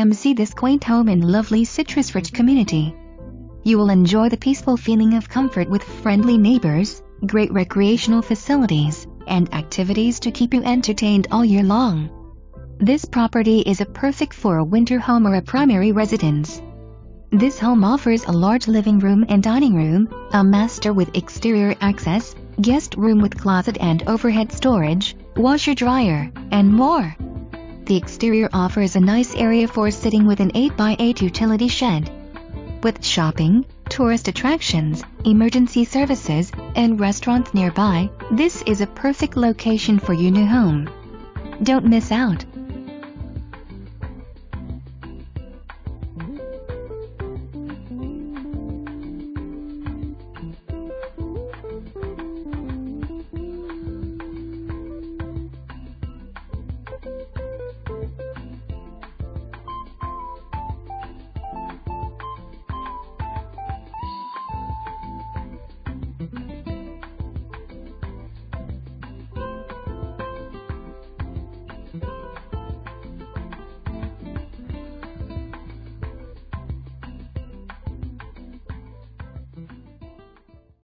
come see this quaint home in lovely Citrus Ridge community. You will enjoy the peaceful feeling of comfort with friendly neighbors, great recreational facilities, and activities to keep you entertained all year long. This property is a perfect for a winter home or a primary residence. This home offers a large living room and dining room, a master with exterior access, guest room with closet and overhead storage, washer-dryer, and more. The exterior offers a nice area for sitting with an 8x8 utility shed. With shopping, tourist attractions, emergency services, and restaurants nearby, this is a perfect location for your new home. Don't miss out.